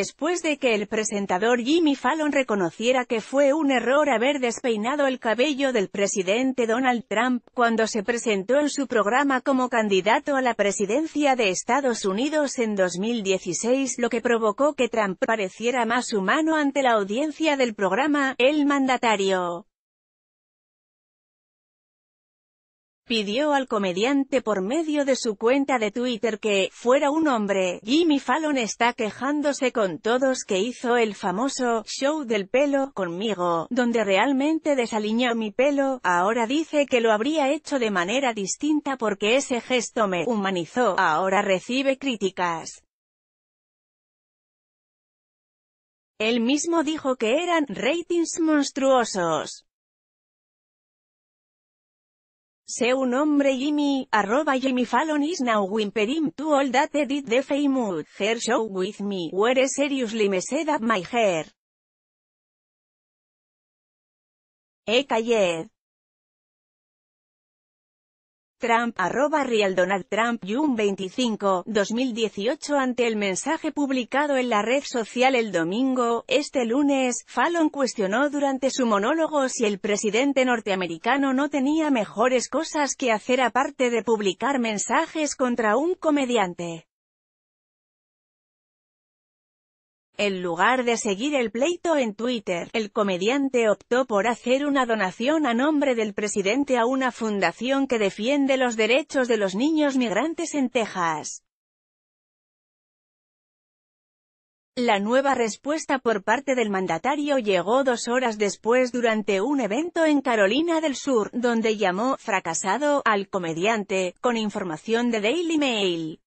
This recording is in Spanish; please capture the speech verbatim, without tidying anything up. después de que el presentador Jimmy Fallon reconociera que fue un error haber despeinado el cabello del presidente Donald Trump, cuando se presentó en su programa como candidato a la presidencia de Estados Unidos en dos mil dieciséis, lo que provocó que Trump pareciera más humano ante la audiencia del programa. El mandatario pidió al comediante por medio de su cuenta de Twitter que fuera un hombre. Jimmy Fallon está quejándose con todos que hizo el famoso show del pelo conmigo, donde realmente desaliñó mi pelo. Ahora dice que lo habría hecho de manera distinta porque ese gesto me humanizó. Ahora recibe críticas. Él mismo dijo que eran ratings monstruosos. Sé un hombre Jimmy, arroba Jimmy Fallon is now whimpering to all that did the famous hair show with me, where seriously messed up my hair. He called. Trump, arroba real Donald Trump, June veinticinco, dos mil dieciocho. Ante el mensaje publicado en la red social el domingo, este lunes, Fallon cuestionó durante su monólogo si el presidente norteamericano no tenía mejores cosas que hacer aparte de publicar mensajes contra un comediante, en lugar de seguir el pleito en Twitter. El comediante optó por hacer una donación a nombre del presidente a una fundación que defiende los derechos de los niños migrantes en Texas. La nueva respuesta por parte del mandatario llegó dos horas después durante un evento en Carolina del Sur, donde llamó «fracasado» al comediante, con información de Daily Mail.